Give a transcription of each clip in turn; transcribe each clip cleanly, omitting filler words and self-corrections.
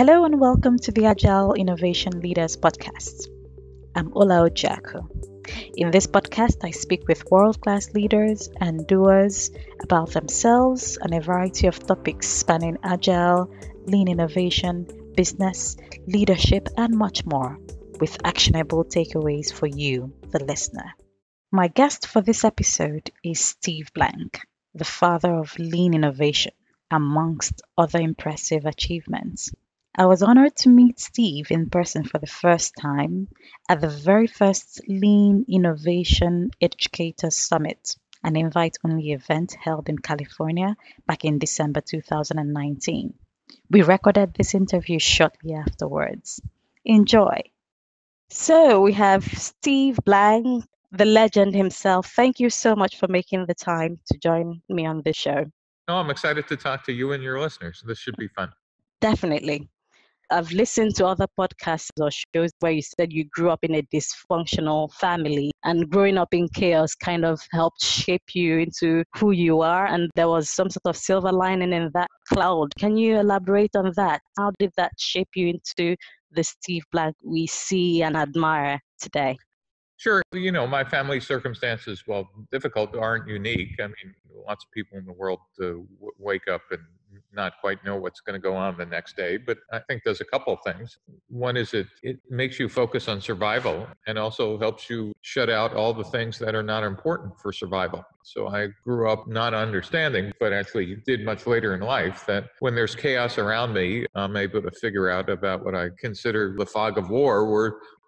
Hello and welcome to the Agile Innovation Leaders podcast. I'm Ula Ojiaku. In this podcast, I speak with world-class leaders and doers about themselves and a variety of topics spanning agile, lean innovation, business, leadership, and much more, with actionable takeaways for you, the listener. My guest for this episode is Steve Blank, the father of lean innovation, amongst other impressive achievements. I was honored to meet Steve in person for the first time at the very first Lean Innovation Educator Summit, an invite-only event held in California back in December 2019. We recorded this interview shortly afterwards. Enjoy. So we have Steve Blank, the legend himself. Thank you so much for making the time to join me on this show. No, I'm excited to talk to you and your listeners. This should be fun. Definitely. I've listened to other podcasts or shows where you said you grew up in a dysfunctional family, and growing up in chaos kind of helped shape you into who you are, and there was some sort of silver lining in that cloud. Can you elaborate on that? How did that shape you into the Steve Blank we see and admire today? Sure. You know, my family circumstances, while difficult, aren't unique. I mean, lots of people in the world wake up and not quite know what's going to go on the next day. But I think there's a couple of things. One is it makes you focus on survival and also helps you shut out all the things that are not important for survival. So I grew up not understanding, but actually did much later in life, that when there's chaos around me, I'm able to figure out about what I consider the fog of war,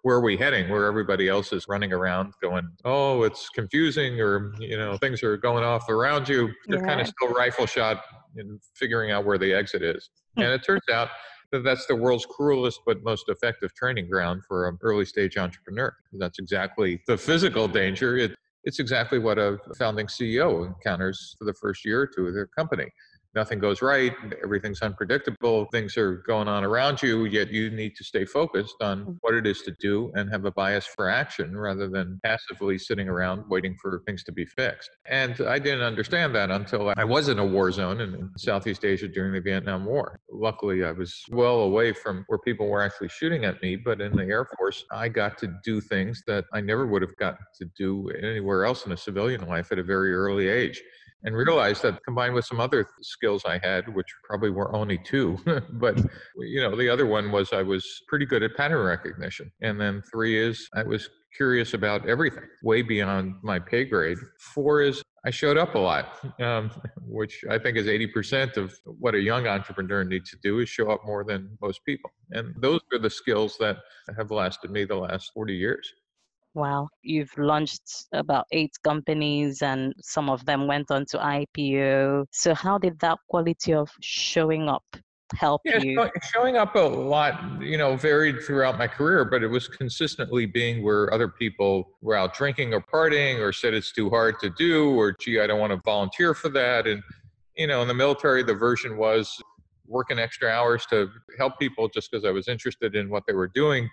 where are we heading? Where everybody else is running around going, oh, it's confusing, or, you know, things are going off around you. They're kind of still rifle shot and figuring out where the exit is. And it turns out that that's the world's cruelest but most effective training ground for an early stage entrepreneur. That's exactly the physical danger. It's exactly what a founding CEO encounters for the first year or two of their company. Nothing goes right. Everything's unpredictable. Things are going on around you, yet you need to stay focused on what it is to do and have a bias for action rather than passively sitting around waiting for things to be fixed. And I didn't understand that until I was in a war zone in Southeast Asia during the Vietnam War. Luckily, I was well away from where people were actually shooting at me, but in the Air Force, I got to do things that I never would have gotten to do anywhere else in a civilian life at a very early age. And realized that, combined with some other skills I had, which probably were only two, but you know, the other one was I was pretty good at pattern recognition. And then 3 is I was curious about everything, way beyond my pay grade. 4 is I showed up a lot, which I think is 80% of what a young entrepreneur needs to do, is show up more than most people. And those are the skills that have lasted me the last 40 years. Wow. You've launched about 8 companies, and some of them went on to IPO. So how did that quality of showing up help you? Showing up a lot, you know, varied throughout my career, but it was consistently being where other people were out drinking or partying, or said it's too hard to do, or gee, I don't want to volunteer for that. And, you know, in the military, the version was working extra hours to help people just because I was interested in what they were doing.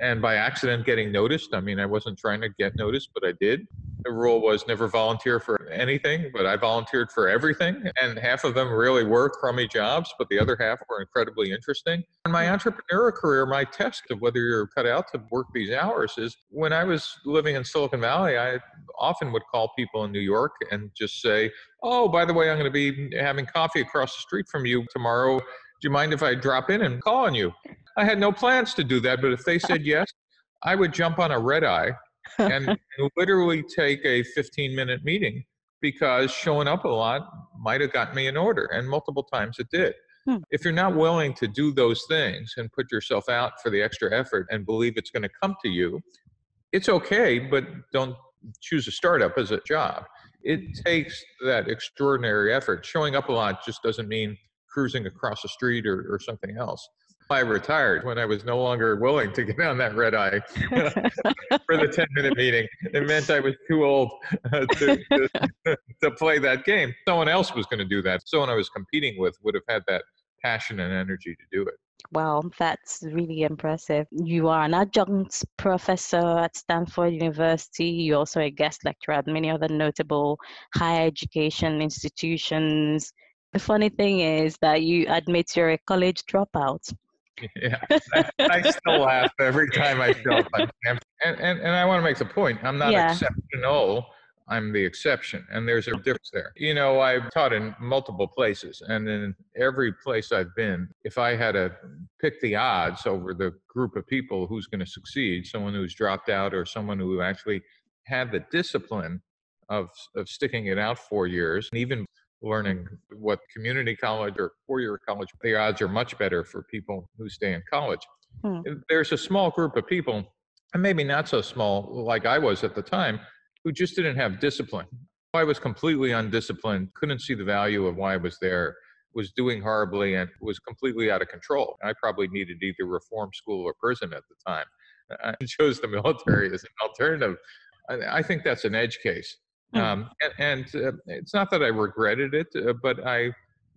And by accident getting noticed. I mean, I wasn't trying to get noticed, but I did. The rule was never volunteer for anything, but I volunteered for everything. And half of them really were crummy jobs, but the other half were incredibly interesting. In my entrepreneurial career, my test of whether you're cut out to work these hours is, when I was living in Silicon Valley, I often would call people in New York and just say, oh, by the way, I'm going to be having coffee across the street from you tomorrow. Do you mind if I drop in and call on you? I had no plans to do that, but if they said yes, I would jump on a red eye and literally take a 15-minute meeting, because showing up a lot might have gotten me an order, and multiple times it did. If you're not willing to do those things and put yourself out for the extra effort and believe it's going to come to you, it's okay, but don't choose a startup as a job. It takes that extraordinary effort. Showing up a lot just doesn't mean cruising across the street or something else. I retired when I was no longer willing to get on that red eye for the 10-minute meeting. It meant I was too old to play that game. Someone else was going to do that. Someone I was competing with would have had that passion and energy to do it. Wow, that's really impressive. You are an adjunct professor at Stanford University. You're also a guest lecturer at many other notable higher education institutions. The funny thing is that you admit you're a college dropout. Yeah, I still laugh every time I show up on campus. And I want to make the point, I'm not exceptional, I'm the exception. And there's a difference there. You know, I've taught in multiple places, and in every place I've been, if I had to pick the odds over the group of people who's going to succeed, someone who's dropped out or someone who actually had the discipline of sticking it out 4 years, and even learning what community college or four-year college, the odds are much better for people who stay in college. Hmm. There's a small group of people, and maybe not so small like I was at the time, who just didn't have discipline. I was completely undisciplined, couldn't see the value of why I was there, was doing horribly, and was completely out of control. I probably needed either reform school or prison at the time. I chose the military as an alternative. I think that's an edge case. And it's not that I regretted it, but I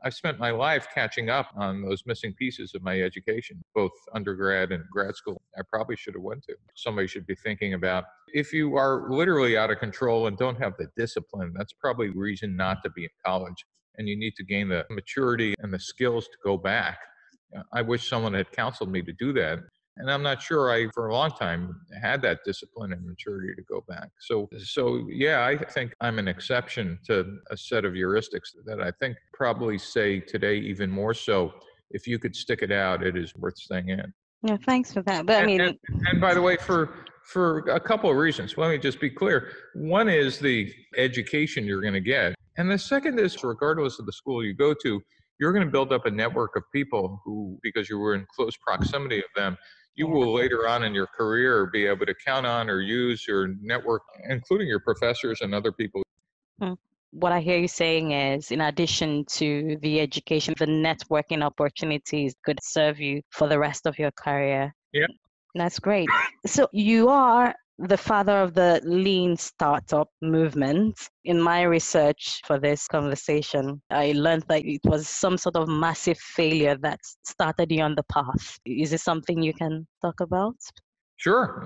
spent my life catching up on those missing pieces of my education, both undergrad and grad school. I probably should have went to. Somebody should be thinking about, if you are literally out of control and don't have the discipline, that's probably reason not to be in college. And you need to gain the maturity and the skills to go back. I wish someone had counseled me to do that. And I'm not sure I, for a long time, had that discipline and maturity to go back. So yeah, I think I'm an exception to a set of heuristics that I think probably say today even more so, if you could stick it out, it is worth staying in. Yeah, thanks for that. But and by the way, for a couple of reasons, let me just be clear. One is the education you're going to get. And the second is, regardless of the school you go to, you're going to build up a network of people who, because you were in close proximity of them, you will later on in your career be able to count on or use your network, including your professors and other people. What I hear you saying is, in addition to the education, the networking opportunities could serve you for the rest of your career. Yeah. That's great. So you are the father of the Lean Startup movement. In my research for this conversation, I learned that it was some sort of massive failure that started you on the path. Is this something you can talk about? Sure.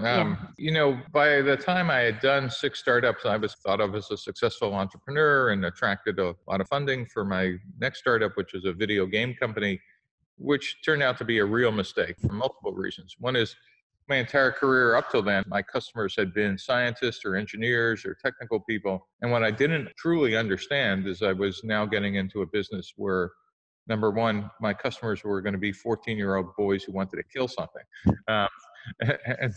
You know, by the time I had done 6 startups, I was thought of as a successful entrepreneur and attracted a lot of funding for my next startup, which was a video game company, which turned out to be a real mistake for multiple reasons. One is, my entire career up till then, my customers had been scientists or engineers or technical people. And what I didn't truly understand is I was now getting into a business where, number one, my customers were going to be 14-year-old boys who wanted to kill something. And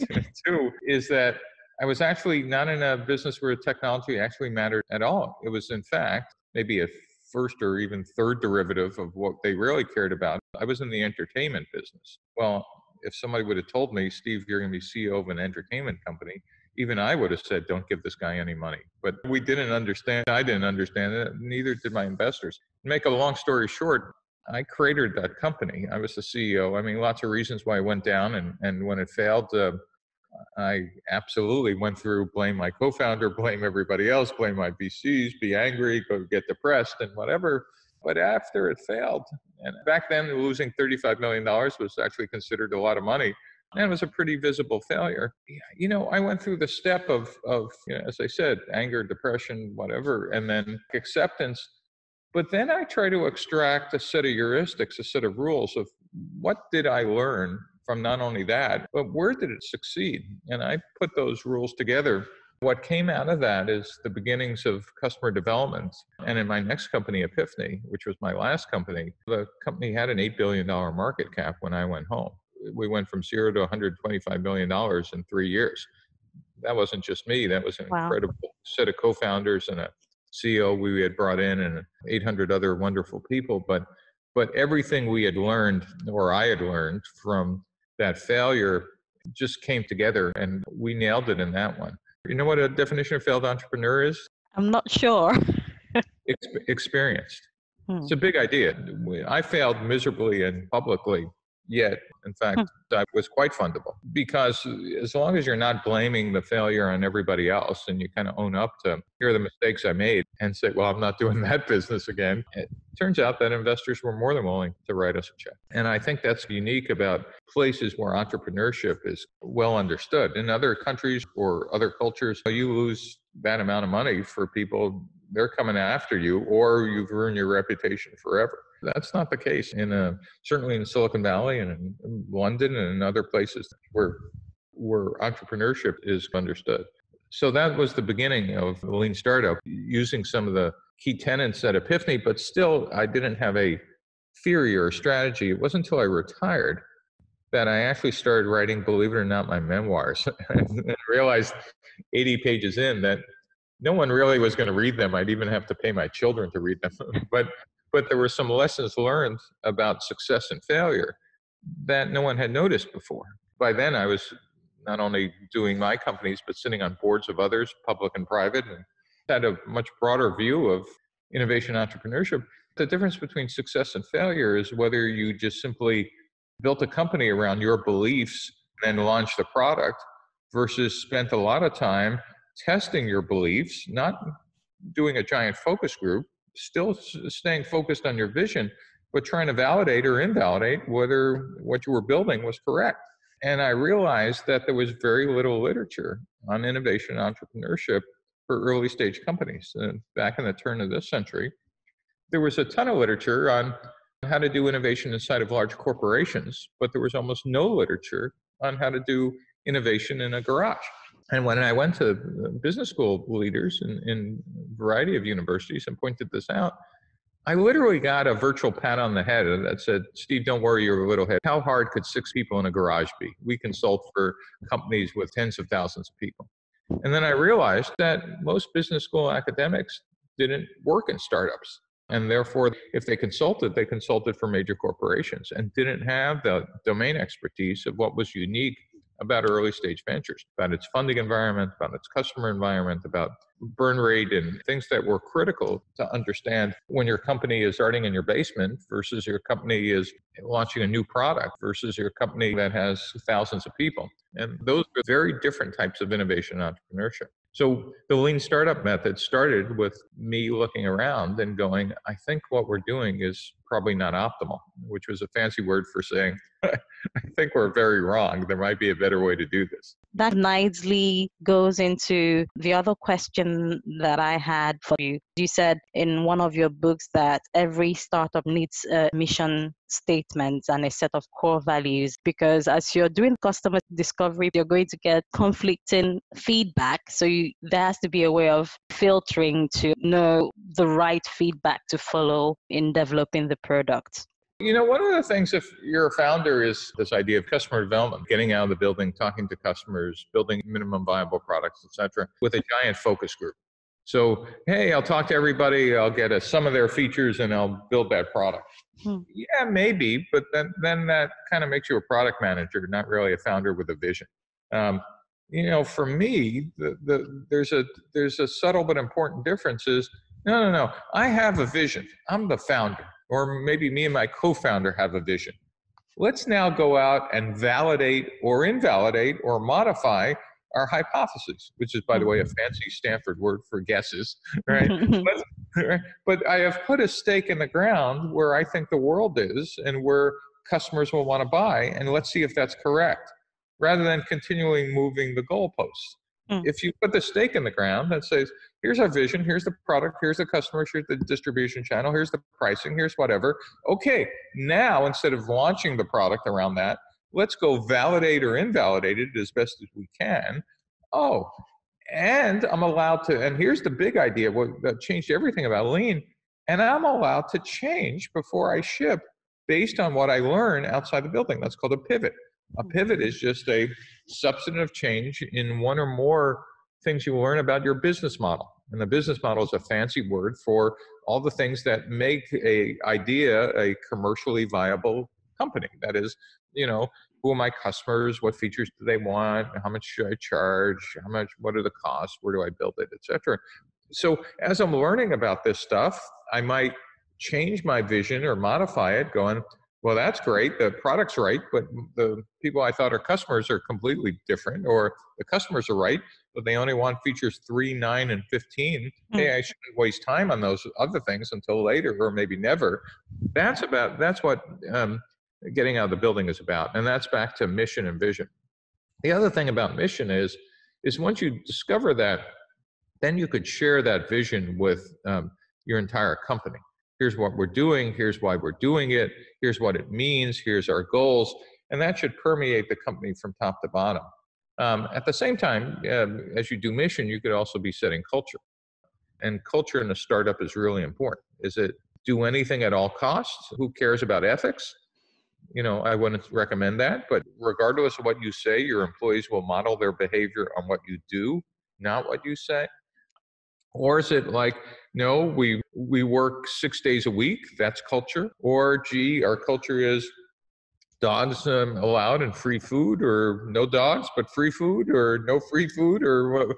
two is that I was actually not in a business where technology actually mattered at all. It was, in fact, maybe a first or even third derivative of what they really cared about. I was in the entertainment business. Well, if somebody would have told me, Steve, you're going to be CEO of an entertainment company, even I would have said, don't give this guy any money. But we didn't understand. I didn't understand it. Neither did my investors. Make a long story short, I cratered that company. I was the CEO. I mean, lots of reasons why I went down. And when it failed, I absolutely went through, blame my co-founder, blame everybody else, blame my VCs, be angry, go get depressed and whatever. But after it failed, and back then losing $35 million was actually considered a lot of money, and it was a pretty visible failure. You know, I went through the step of you know, as I said, anger, depression, whatever, and then acceptance. But then I try to extract a set of heuristics, a set of rules of what did I learn from not only that, but where did it succeed? And I put those rules together. What came out of that is the beginnings of customer development. And in my next company, Epiphany, which was my last company, the company had an $8 billion market cap when I went home. We went from zero to $125 million in 3 years. That wasn't just me. That was an incredible set of co-founders and a CEO we had brought in and 800 other wonderful people. But everything we had learned, or I had learned from that failure, just came together, and we nailed it in that one. You know what a definition of failed entrepreneur is? I'm not sure. Experienced. It's a big idea. I failed miserably and publicly, yet, in fact, I was quite fundable. Because as long as you're not blaming the failure on everybody else and you kind of own up to, here are the mistakes I made, and say, well, I'm not doing that business again. It turns out that investors were more than willing to write us a check. And I think that's unique about places where entrepreneurship is well understood. In other countries or other cultures, you lose that amount of money for people they're coming after you, or you've ruined your reputation forever. That's not the case certainly in Silicon Valley and in London and in other places where entrepreneurship is understood. So that was the beginning of the Lean Startup, using some of the key tenets at Epiphany, but still I didn't have a theory or strategy. It wasn't until I retired that I actually started writing, believe it or not, my memoirs and realized 80 pages in that no one really was going to read them. I'd even have to pay my children to read them. But there were some lessons learned about success and failure that no one had noticed before. By then, I was not only doing my companies, but sitting on boards of others, public and private, and had a much broader view of innovation entrepreneurship. The difference between success and failure is whether you just simply built a company around your beliefs and launched the product versus spent a lot of time testing your beliefs, not doing a giant focus group, still staying focused on your vision, but trying to validate or invalidate whether what you were building was correct. And I realized that there was very little literature on innovation and entrepreneurship for early stage companies. And back in the turn of this century, there was a ton of literature on how to do innovation inside of large corporations, but there was almost no literature on how to do innovation in a garage. And when I went to business school leaders in a variety of universities and pointed this out, I literally got a virtual pat on the head that said, "Steve, don't worry your little head. How hard could 6 people in a garage be? We consult for companies with tens of thousands of people." And then I realized that most business school academics didn't work in startups. And therefore, if they consulted for major corporations and didn't have the domain expertise of what was unique about early stage ventures, about its funding environment, about its customer environment, about burn rate and things that were critical to understand when your company is starting in your basement versus your company is launching a new product versus your company that has thousands of people. And those are very different types of innovation and entrepreneurship. So the Lean Startup method started with me looking around and going, I think what we're doing is probably not optimal, which was a fancy word for saying, I think we're very wrong. There might be a better way to do this. That nicely goes into the other question that I had for you. You said in one of your books that every startup needs a mission statement and a set of core values, because as you're doing customer discovery, you're going to get conflicting feedback. So there has to be a way of filtering to know the right feedback to follow in developing the product. You know, one of the things, if you're a founder, is this idea of customer development, getting out of the building, talking to customers, building minimum viable products, etc., with a giant focus group. So, hey, I'll talk to everybody, I'll get some of their features, and I'll build that product. Yeah, maybe, but then that kind of makes you a product manager, not really a founder with a vision. You know, for me, there's a subtle but important difference is, no, I have a vision. I'm the founder, or maybe me and my co-founder have a vision. Let's now go out and validate or invalidate or modify our hypotheses, which is, by the way, a fancy Stanford word for guesses, right? But I have put a stake in the ground where I think the world is and where customers will want to buy, and let's see if that's correct, rather than continually moving the goalposts. If you put the stake in the ground that says, here's our vision, here's the product, here's the customers, here's the distribution channel, here's the pricing, here's whatever. Okay, now instead of launching the product around that, let's go validate or invalidate it as best as we can. Oh, and I'm allowed to, and here's the big idea that changed everything about Lean, and I'm allowed to change before I ship based on what I learn outside the building. That's called a pivot. A pivot is just a substantive change in one or more things you learn about your business model. And the business model is a fancy word for all the things that make an idea a commercially viable company. That is, you know, who are my customers? What features do they want? How much should I charge? How much? What are the costs? Where do I build it, etc. So as I'm learning about this stuff, I might change my vision or modify it, going, well, that's great. The product's right, but the people I thought are customers are completely different, or the customers are right, but they only want features 3, 9, and 15. Hey, I shouldn't waste time on those other things until later, or maybe never. That's what getting out of the building is about, and that's back to mission and vision. The other thing about mission is once you discover that then you could share that vision with your entire company. Here's what we're doing, here's why we're doing it, here's what it means, here's our goals, and that should permeate the company from top to bottom. At the same time, as you do mission, you could also be setting culture. And culture in a startup is really important. Is it do anything at all costs? Who cares about ethics? You know, I wouldn't recommend that, but regardless of what you say, your employees will model their behavior on what you do, not what you say. Or is it like, no, we work 6 days a week, that's culture. Or gee, our culture is dogs allowed and free food, or no dogs but free food, or no free food, or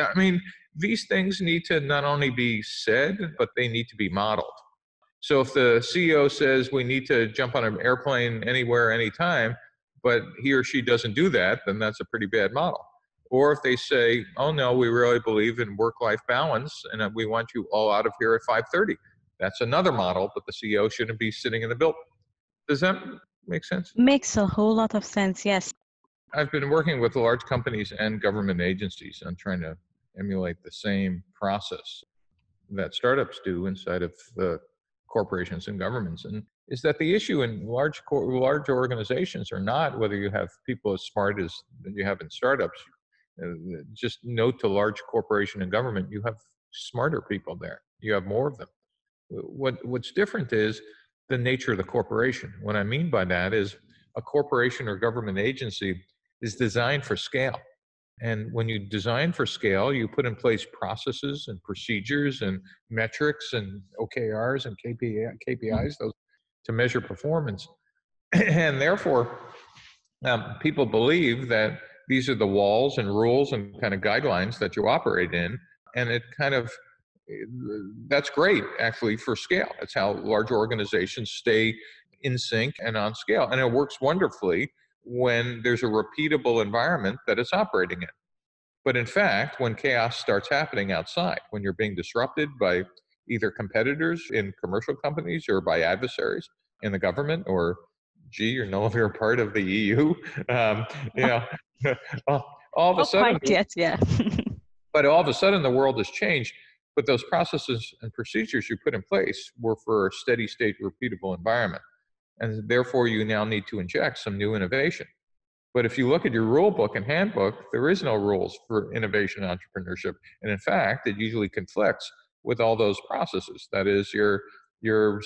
I mean, these things need to not only be said, but they need to be modeled. So if the CEO says we need to jump on an airplane anywhere, anytime, but he or she doesn't do that, then that's a pretty bad model. Or if they say, oh no, we really believe in work-life balance and we want you all out of here at 5:30. That's another model, but the CEO shouldn't be sitting in the building. Does that make sense? Makes a whole lot of sense, yes. I've been working with large companies and government agencies on trying to emulate the same process that startups do inside of the corporations and governments. And is that the issue in large organizations or not, whether you have people as smart as you have in startups. Just note to large corporation and government, you have smarter people there. You have more of them. What's different is the nature of the corporation. What I mean by that is a corporation or government agency is designed for scale. And when you design for scale, you put in place processes and procedures and metrics and OKRs and KPIs those to measure performance. And therefore, people believe that these are the walls and rules and kind of guidelines that you operate in. And it kind of, that's great actually for scale. That's how large organizations stay in sync and on scale. And it works wonderfully when there's a repeatable environment that it's operating in. But in fact, when chaos starts happening outside, when you're being disrupted by either competitors in commercial companies or by adversaries in the government, or gee, you're no longer part of the EU, you know, all of a sudden, yeah. But all of a sudden the world has changed, but those processes and procedures you put in place were for a steady state, repeatable environment. And therefore you now need to inject some new innovation. But if you look at your rule book and handbook, there is no rules for innovation entrepreneurship. And in fact, it usually conflicts with all those processes. That is your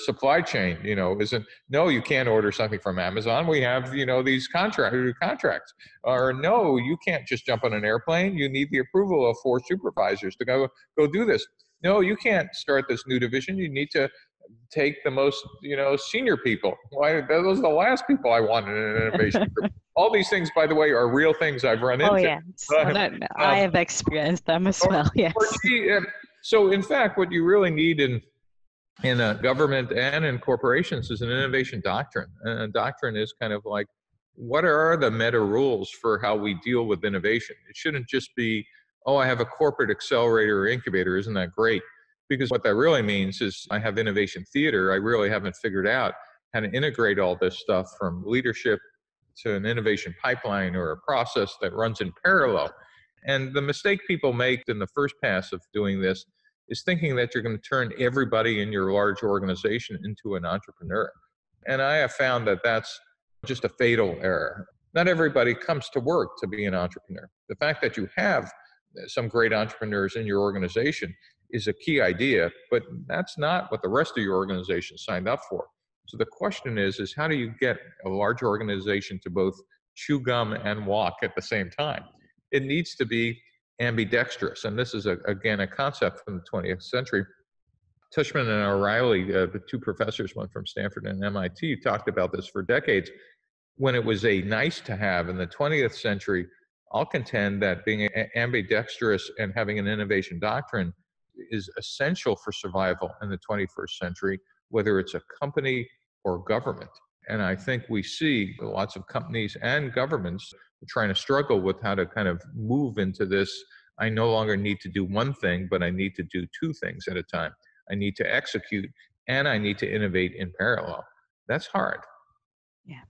supply chain, you know, isn't, no, you can't order something from Amazon. We have, you know, these contracts. Or no, you can't just jump on an airplane. You need the approval of 4 supervisors to go do this. No, you can't start this new division. You need to take the most, you know, senior people. Why, those are the last people I want in an innovation group. All these things, by the way, are real things I've run into. Oh, yeah. I have experienced them as well, yes. So, in fact, what you really need in government and in corporations is an innovation doctrine. And a doctrine is kind of like, what are the meta rules for how we deal with innovation? It shouldn't just be, oh, I have a corporate accelerator or incubator, isn't that great? Because what that really means is I have innovation theater. I really haven't figured out how to integrate all this stuff from leadership to an innovation pipeline or a process that runs in parallel. And the mistake people make in the first pass of doing this is thinking that you're going to turn everybody in your large organization into an entrepreneur. And I have found that that's just a fatal error. Not everybody comes to work to be an entrepreneur. The fact that you have some great entrepreneurs in your organization is a key idea, but that's not what the rest of your organization signed up for. So the question is how do you get a large organization to both chew gum and walk at the same time? It needs to be ambidextrous. And this is, again, a concept from the 20th century. Tushman and O'Reilly, the 2 professors, one from Stanford and MIT, talked about this for decades. When it was a nice to have in the 20th century, I'll contend that being ambidextrous and having an innovation doctrine is essential for survival in the 21st century, whether it's a company or government. And I think we see lots of companies and governments trying to struggle with how to kind of move into this. I no longer need to do one thing, but I need to do 2 things at a time. I need to execute and I need to innovate in parallel. That's hard. Yeah,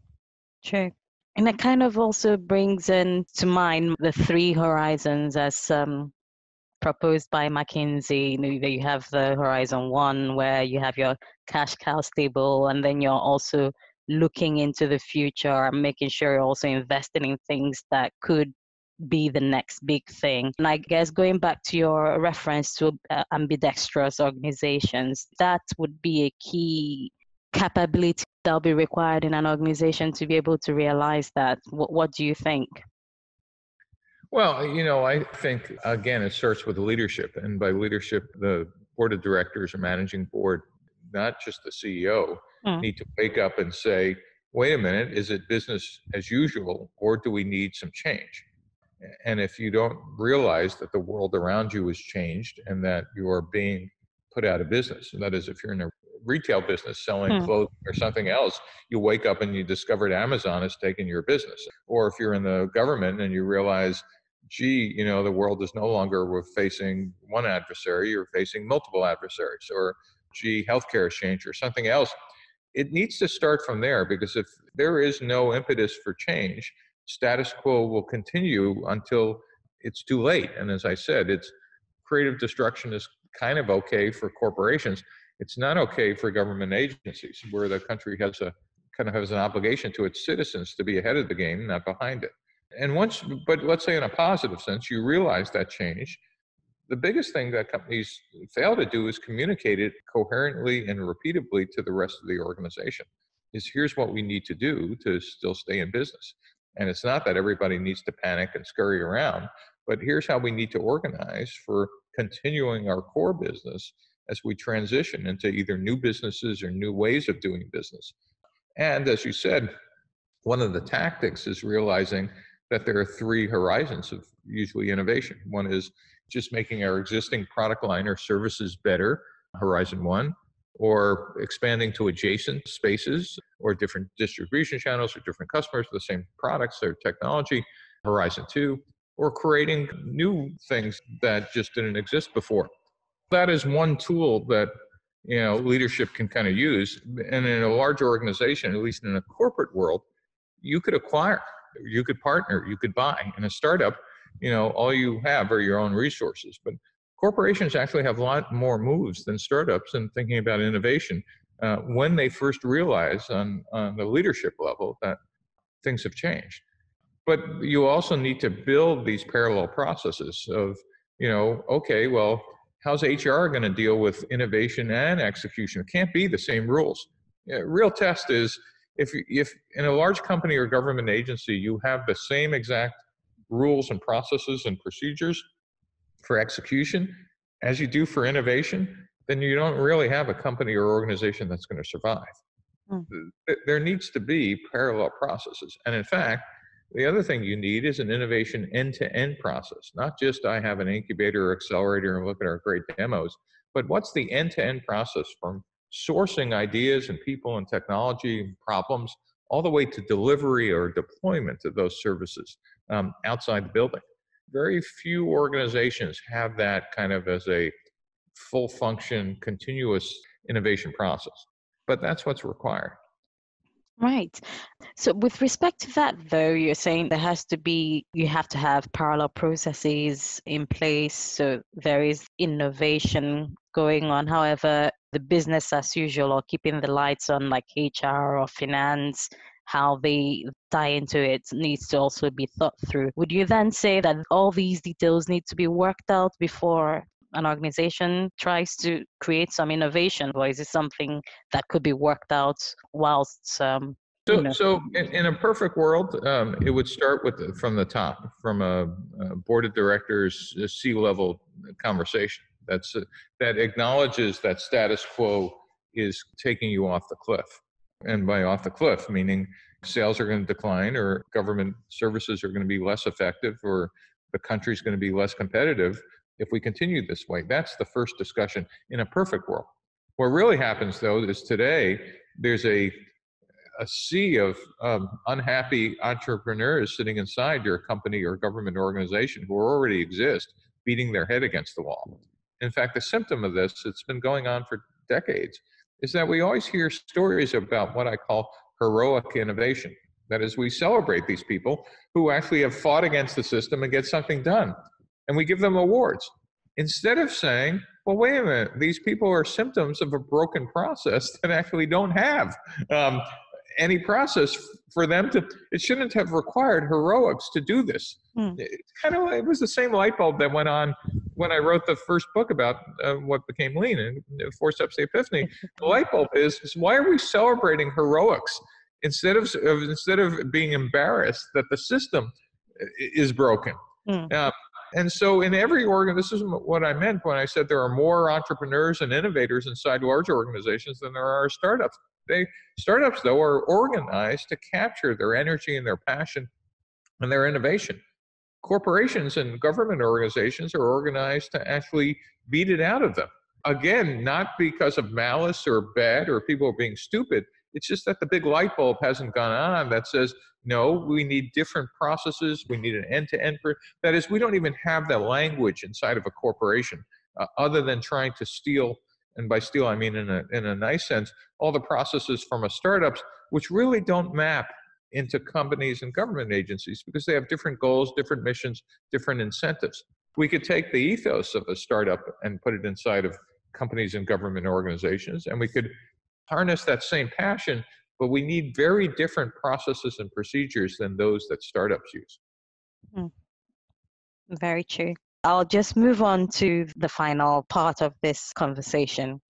true. And that kind of also brings into mind the 3 horizons as proposed by McKinsey. You have the Horizon 1 where you have your cash cow stable, and then you're also looking into the future and making sure you're also investing in things that could be the next big thing. And I guess going back to your reference to ambidextrous organizations, that would be a key capability that'll be required in an organization to be able to realize that. What do you think? Well, I think, again, it starts with leadership. And by leadership, the board of directors or managing board, not just the CEO, need to wake up and say, wait a minute, is it business as usual, or do we need some change? And if you don't realize that the world around you has changed and that you are being put out of business, and that is if you're in a retail business selling clothes or something else, you wake up and you discovered Amazon has taken your business. Or if you're in the government and you realize, gee, the world is no longer, we're facing one adversary, you're facing multiple adversaries, or gee, healthcare has changed or something else. It needs to start from there, because if there is no impetus for change, status quo will continue until it's too late. And as I said, it's creative destruction is kind of okay for corporations. It's not okay for government agencies, where the country has a kind of has an obligation to its citizens to be ahead of the game, not behind it. And once, but let's say in a positive sense, you realize that change, the biggest thing that companies fail to do is communicate it coherently and repeatedly to the rest of the organization. Is here's what we need to do to still stay in business. And it's not that everybody needs to panic and scurry around, but here's how we need to organize for continuing our core business as we transition into either new businesses or new ways of doing business. And as you said, one of the tactics is realizing that there are three horizons of usually innovation. One is just making our existing product line or services better, horizon one, or expanding to adjacent spaces or different distribution channels or different customers for the same products or technology, horizon two, or creating new things that just didn't exist before. That is one tool that, leadership can kind of use. And in a large organization, at least in a corporate world, you could acquire, you could partner, you could buy. In a startup, all you have are your own resources. But corporations actually have a lot more moves than startups in thinking about innovation when they first realize on the leadership level that things have changed. But you also need to build these parallel processes of, okay, well, how's HR going to deal with innovation and execution? It can't be the same rules. Real test is if in a large company or government agency, you have the same exact rules and processes and procedures for execution as you do for innovation, then you don't really have a company or organization that's going to survive. There needs to be parallel processes. And in fact, the other thing you need is an innovation end-to-end process, not just I have an incubator or accelerator and look at our great demos, but what's the end-to-end process from sourcing ideas and people and technology and problems all the way to delivery or deployment of those services outside the building. Very few organizations have that kind of as a full function, continuous innovation process, but that's what's required. Right. So with respect to that, though, you're saying there has to be, you have to have parallel processes in place. So there is innovation going on. However, the business as usual or keeping the lights on, like HR or finance, how they tie into it needs to also be thought through. Would you then say that all these details need to be worked out before an organization tries to create some innovation, or is it something that could be worked out whilst? So in a perfect world, it would start with from the top, from a board of directors, a C-level conversation that acknowledges that status quo is taking you off the cliff. And by off the cliff, meaning sales are going to decline, or government services are going to be less effective, or the country's going to be less competitive if we continue this way. That's the first discussion in a perfect world. What really happens, though, is today there's a sea of unhappy entrepreneurs sitting inside your company or government organization who already exist, beating their head against the wall. In fact, the symptom of this, it's been going on for decades, is that we always hear stories about what I call heroic innovation. That is, we celebrate these people who actually have fought against the system and get something done. And we give them awards. instead of saying, well, wait a minute, these people are symptoms of a broken process that actually don't have any process for them to, it shouldn't have required heroics to do this. It was the same light bulb that went on when I wrote the first book about what became Lean and Four Steps to the Epiphany. The light bulb is why are we celebrating heroics instead of being embarrassed that the system is broken? And so in every organ, this is what I meant when I said there are more entrepreneurs and innovators inside large organizations than there are startups. Startups, though, are organized to capture their energy and their passion and their innovation. Corporations and government organizations are organized to actually beat it out of them. Again, not because of malice or bad or people being stupid. It's just that the big light bulb hasn't gone on that says, no, we need different processes. We need an end-to-end. That is, we don't even have that language inside of a corporation other than trying to steal, and by steal I mean in a nice sense, all the processes from a startups, which really don't map into companies and government agencies because they have different goals, different missions, different incentives. We could take the ethos of a startup and put it inside of companies and government organizations, and we could harness that same passion, but we need very different processes and procedures than those that startups use. Very true. I'll just move on to the final part of this conversation.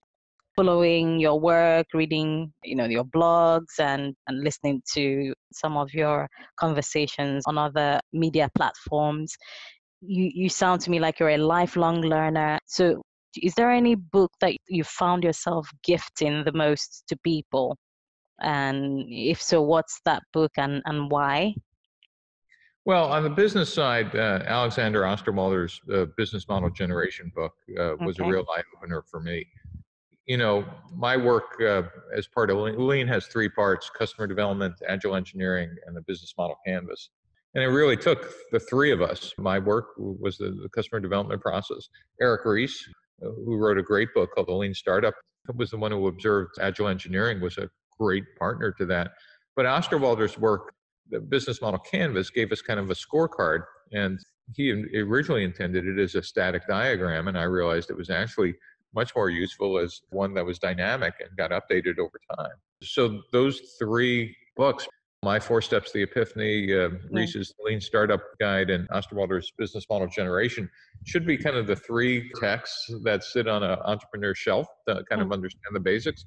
Following your work, reading, your blogs and listening to some of your conversations on other media platforms, you sound to me like you're a lifelong learner. So is there any book that you found yourself gifting the most to people? And if so, what's that book and why? Well, on the business side, Alexander Osterwalder's Business Model Generation book was a real eye-opener for me. My work as part of Lean has three parts: customer development, agile engineering, and the business model canvas. And it really took the three of us. My work was the customer development process. Eric Ries, who wrote a great book called The Lean Startup, was the one who observed agile engineering, was a great partner to that. But Osterwalder's work, the business model canvas, gave us kind of a scorecard. And he originally intended it as a static diagram. And I realized it was actually much more useful as one that was dynamic and got updated over time. So those three books, my Four Steps to the Epiphany, Ries's Lean Startup Guide, and Osterwalder's Business Model Generation, should be kind of the three texts that sit on an entrepreneur shelf to kind of understand the basics.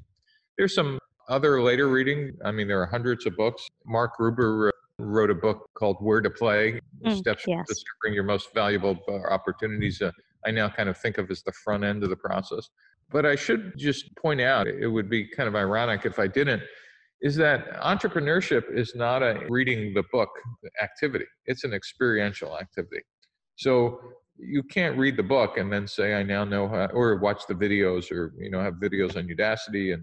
There's some other later reading. I mean, there are hundreds of books. Mark Ruber wrote a book called Where to Play, Steps to Discovering Your Most Valuable Opportunities. I now kind of think of as the front end of the process. But I should just point out, it would be kind of ironic if I didn't, is that entrepreneurship is not a reading the book activity. It's an experiential activity. So you can't read the book and then say, I now know how, or watch the videos or, have videos on Udacity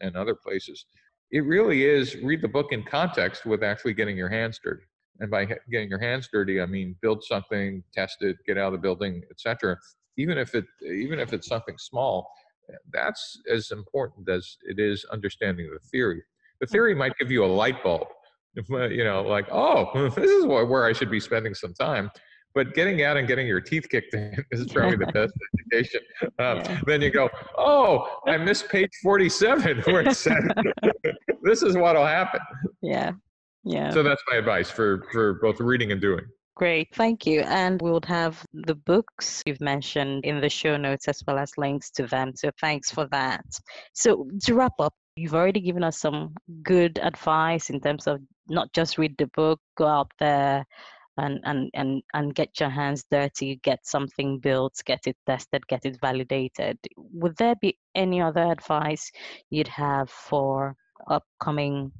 and other places. It really is read the book in context with actually getting your hands dirty. And by getting your hands dirty, I mean build something, test it, get out of the building, etc. Even if it's something small, that's as important as it is understanding the theory. The theory might give you a light bulb, like, oh, this is where I should be spending some time. But getting out and getting your teeth kicked in is probably the best education. Then you go, oh, I missed page 47 where it said, this is what'll happen. Yeah. So that's my advice for both reading and doing. Great. Thank you. And we'll have the books you've mentioned in the show notes as well as links to them. So thanks for that. So to wrap up, you've already given us some good advice in terms of not just read the book, go out there and get your hands dirty, get something built, get it tested, get it validated. Would there be any other advice you'd have for upcoming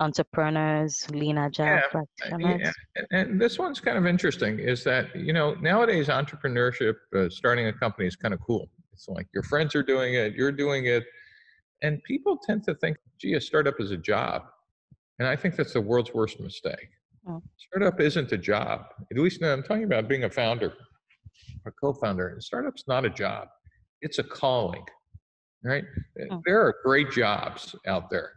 entrepreneurs, lean agile practitioners? And this one's kind of interesting, is that, nowadays entrepreneurship, starting a company is kind of cool. It's like your friends are doing it, you're doing it. And people tend to think, gee, a startup is a job. And I think that's the world's worst mistake. Startup isn't a job. At least now I'm talking about being a founder or co-founder. And startup's not a job. It's a calling, right? There are great jobs out there,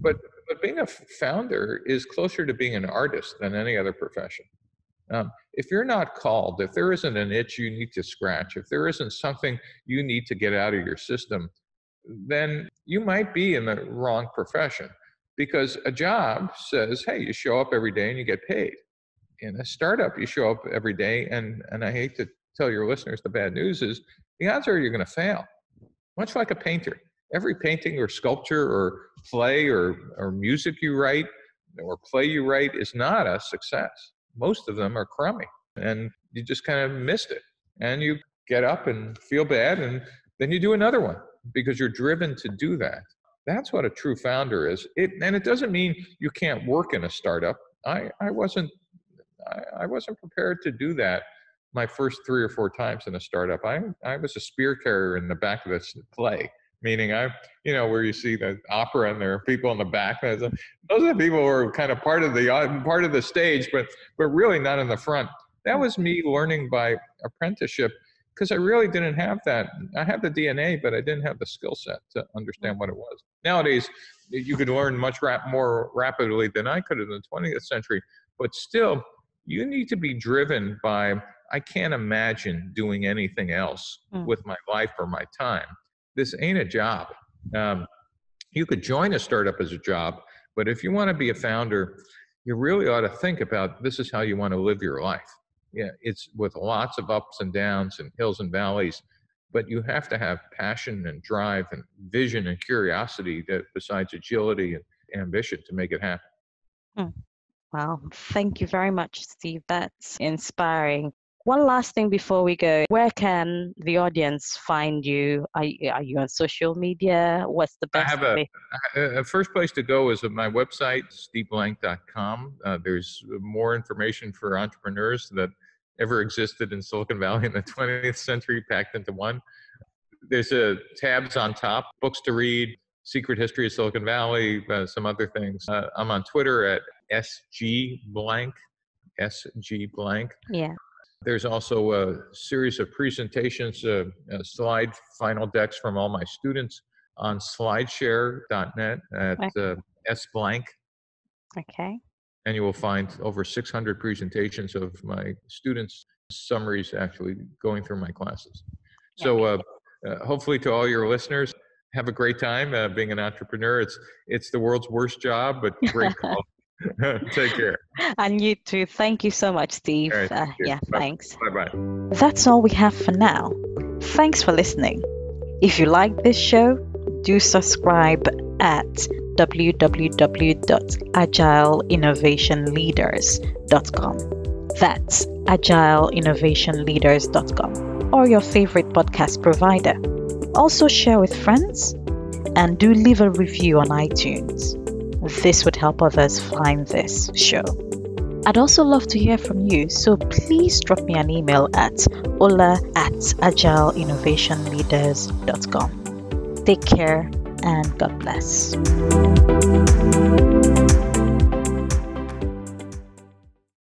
but being a founder is closer to being an artist than any other profession. If you're not called, if there isn't an itch you need to scratch, if there isn't something you need to get out of your system, then you might be in the wrong profession. Because a job says, hey, you show up every day and you get paid. In a startup, you show up every day, and I hate to tell your listeners the bad news is, the odds are you're going to fail. Much like a painter. Every painting or sculpture or play or music you write or play you write is not a success. Most of them are crummy, and you just kind of missed it. And you get up and feel bad, and then you do another one because you're driven to do that. That's what a true founder is. And it doesn't mean you can't work in a startup. I wasn't prepared to do that my first 3 or 4 times in a startup. I was a spear carrier in the back of this play, meaning where you see the opera and there are people in the back. Those are the people who are kind of part of the stage, but really not in the front. That was me learning by apprenticeship because I really didn't have that. I had the DNA, but I didn't have the skill set to understand what it was. Nowadays, you could learn much more rapidly than I could in the 20th century, but still, you need to be driven by, I can't imagine doing anything else with my life or my time. This ain't a job. You could join a startup as a job, but if you want to be a founder, you really ought to think about this is how you want to live your life. Yeah, it's with lots of ups and downs and hills and valleys, but you have to have passion and drive and vision and curiosity that besides agility and ambition to make it happen. Wow. Thank you very much, Steve. That's inspiring. One last thing before we go, where can the audience find you? Are you on social media? What's the best way? A first place to go is at my website, steveblank.com. There's more information for entrepreneurs that ever existed in Silicon Valley in the 20th century packed into one. There's tabs on top, books to read, Secret History of Silicon Valley, some other things. I'm on Twitter at SG Blank. Yeah. There's also a series of presentations, slide final decks from all my students on slideshare.net at S Blank. Okay. And you will find over 600 presentations of my students' summaries actually going through my classes. Yeah. So hopefully to all your listeners, have a great time being an entrepreneur. It's the world's worst job, but great call. Take care. And you too. Thank you so much, Steve. Right, thanks. Bye-bye. That's all we have for now. Thanks for listening. If you like this show, do subscribe at www.agileinnovationleaders.com. That's agileinnovationleaders.com or your favorite podcast provider. Also share with friends and do leave a review on iTunes. This would help others find this show. I'd also love to hear from you, so please drop me an email at ola@agileinnovationleaders.com. Take care and God bless.